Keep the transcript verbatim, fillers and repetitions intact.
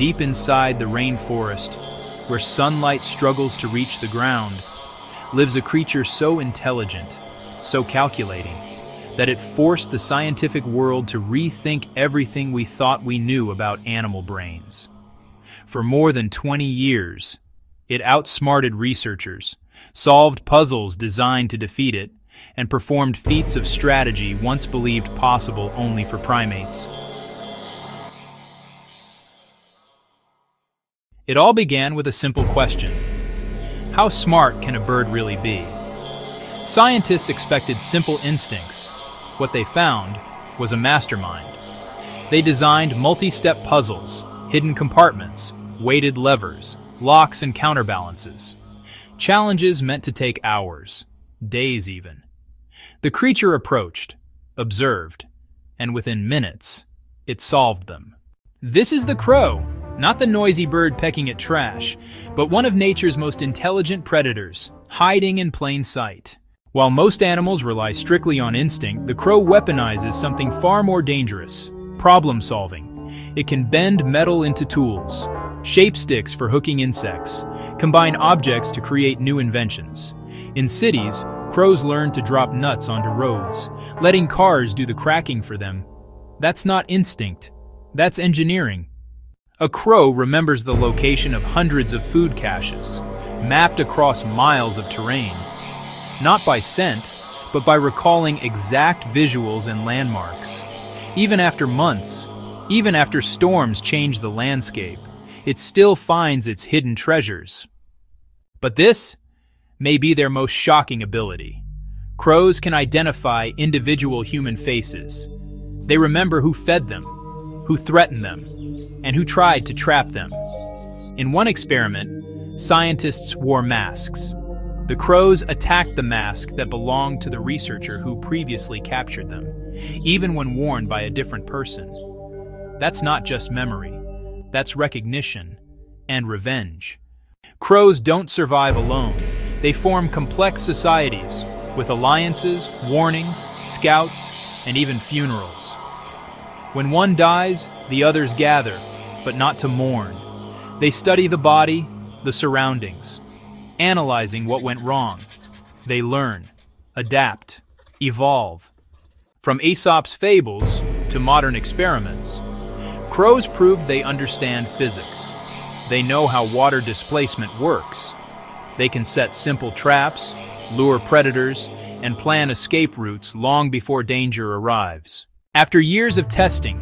deep inside the rainforest, where sunlight struggles to reach the ground, lives a creature so intelligent, so calculating, that it forced the scientific world to rethink everything we thought we knew about animal brains. For more than twenty years, it outsmarted researchers, solved puzzles designed to defeat it, and performed feats of strategy once believed possible only for primates. It all began with a simple question. How smart can a bird really be? Scientists expected simple instincts. What they found was a mastermind. They designed multi-step puzzles, hidden compartments, weighted levers, locks and counterbalances. Challenges meant to take hours, days even. The creature approached, observed, and within minutes, it solved them. This is the crow, not the noisy bird pecking at trash, but one of nature's most intelligent predators, hiding in plain sight. While most animals rely strictly on instinct, the crow weaponizes something far more dangerous: problem solving. It can bend metal into tools, shape sticks for hooking insects, combine objects to create new inventions. In cities, crows learn to drop nuts onto roads, letting cars do the cracking for them. That's not instinct, that's engineering. A crow remembers the location of hundreds of food caches, mapped across miles of terrain, not by scent, but by recalling exact visuals and landmarks. Even after months, even after storms change the landscape, it still finds its hidden treasures. But this may be their most shocking ability. Crows can identify individual human faces. They remember who fed them, who threatened them, and who tried to trap them. In one experiment, scientists wore masks. The crows attacked the mask that belonged to the researcher who previously captured them, even when worn by a different person. That's not just memory. That's recognition and revenge. Crows don't survive alone. They form complex societies with alliances, warnings, scouts, and even funerals. When one dies, the others gather, but not to mourn. They study the body, the surroundings, analyzing what went wrong. They learn, adapt, evolve. From Aesop's fables to modern experiments, crows proved they understand physics. They know how water displacement works. They can set simple traps, lure predators, and plan escape routes long before danger arrives. After years of testing,